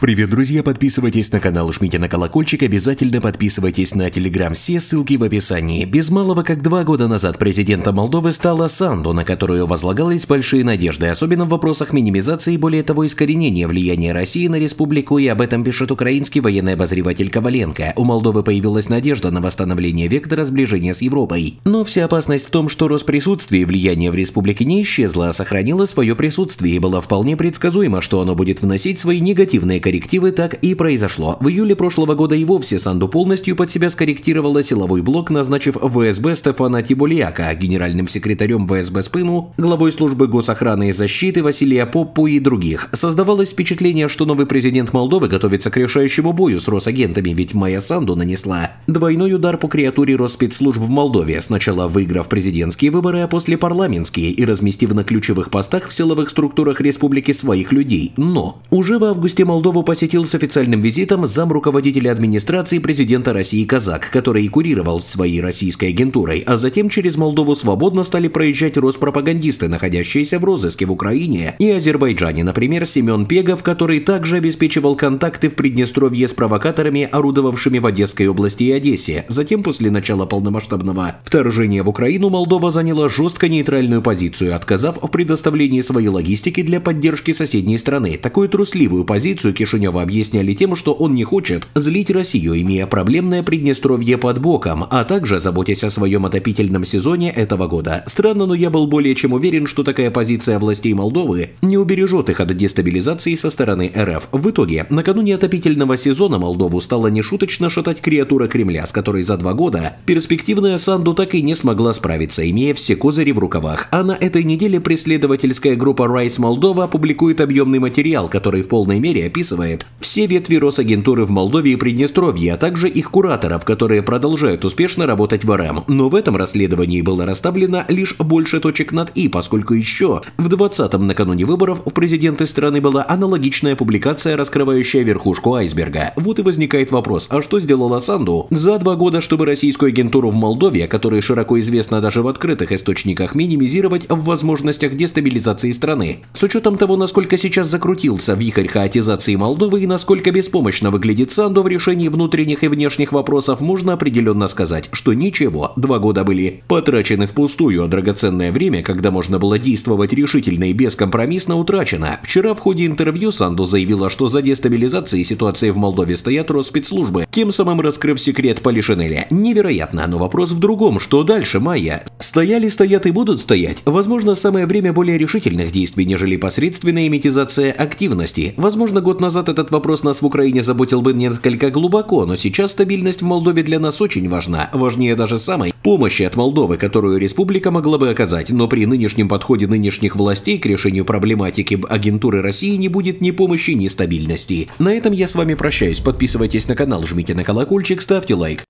Привет, друзья, подписывайтесь на канал, жмите на колокольчик, обязательно подписывайтесь на телеграм, все ссылки в описании. Без малого как 2 года назад президентом Молдовы стала Санду, на которую возлагались большие надежды, особенно в вопросах минимизации и более того искоренения влияния России на республику, и об этом пишет украинский военный обозреватель Коваленко. У Молдовы появилась надежда на восстановление вектора сближения с Европой. Но вся опасность в том, что Росприсутствие влияния в республике не исчезло, а сохранило свое присутствие, и было вполне предсказуемо, что оно будет вносить свои негативные коррективы, так и произошло. В июле прошлого года и вовсе Санду полностью под себя скорректировала силовой блок, назначив ВСБ Стефана Тибуляка генеральным секретарем ВСБ Спыну, главой службы госохраны и защиты Василия Поппу и других. Создавалось впечатление, что новый президент Молдовы готовится к решающему бою с росагентами, ведь Майя Санду нанесла двойной удар по креатуре Росспецслужб в Молдове, сначала выиграв президентские выборы, а после парламентские, и разместив на ключевых постах в силовых структурах республики своих людей. Но уже в августе Молдова посетил с официальным визитом замруководителя администрации президента России Казак, который и курировал своей российской агентурой, а затем через Молдову свободно стали проезжать роспропагандисты, находящиеся в розыске в Украине и Азербайджане, например, Семен Пегов, который также обеспечивал контакты в Приднестровье с провокаторами, орудовавшими в Одесской области и Одессе. Затем, после начала полномасштабного вторжения в Украину, Молдова заняла жестко нейтральную позицию, отказав в предоставлении своей логистики для поддержки соседней страны. Такую трусливую позицию Кишинева объясняли тем, что он не хочет злить Россию, имея проблемное Приднестровье под боком, а также заботясь о своем отопительном сезоне этого года. Странно, но я был более чем уверен, что такая позиция властей Молдовы не убережет их от дестабилизации со стороны РФ. В итоге, накануне отопительного сезона Молдову стала нешуточно шатать креатура Кремля, с которой за 2 года перспективная Санду так и не смогла справиться, имея все козыри в рукавах. А на этой неделе преследовательская группа RISE Молдова публикует объемный материал, который в полной мере описывает все ветви Росагентуры в Молдове и Приднестровье, а также их кураторов, которые продолжают успешно работать в РМ. Но в этом расследовании было расставлено лишь больше точек над «и», поскольку еще в 20-м накануне выборов у президента страны была аналогичная публикация, раскрывающая верхушку айсберга. Вот и возникает вопрос, а что сделала Санду за 2 года, чтобы российскую агентуру в Молдове, которая широко известна даже в открытых источниках, минимизировать в возможностях дестабилизации страны? С учетом того, насколько сейчас закрутился вихрь хаотизации Молдовы и насколько беспомощно выглядит Санду в решении внутренних и внешних вопросов, можно определенно сказать, что ничего, 2 года были потрачены впустую, а драгоценное время, когда можно было действовать решительно и бескомпромиссно, утрачено. Вчера в ходе интервью Санду заявила, что за дестабилизацией ситуации в Молдове стоят Росспецслужбы, тем самым раскрыв секрет Полишинеля. Невероятно, но вопрос в другом, что дальше, Майя? Стояли, стоят и будут стоять. Возможно, самое время более решительных действий, нежели посредственная митизация активности. Возможно, год назад этот вопрос нас в Украине заботил бы несколько глубоко, но сейчас стабильность в Молдове для нас очень важна, важнее даже самой помощи от Молдовы, которую республика могла бы оказать, но при нынешнем подходе нынешних властей к решению проблематики агентуры России не будет ни помощи, ни стабильности. На этом я с вами прощаюсь, подписывайтесь на канал, жмите на колокольчик, ставьте лайк.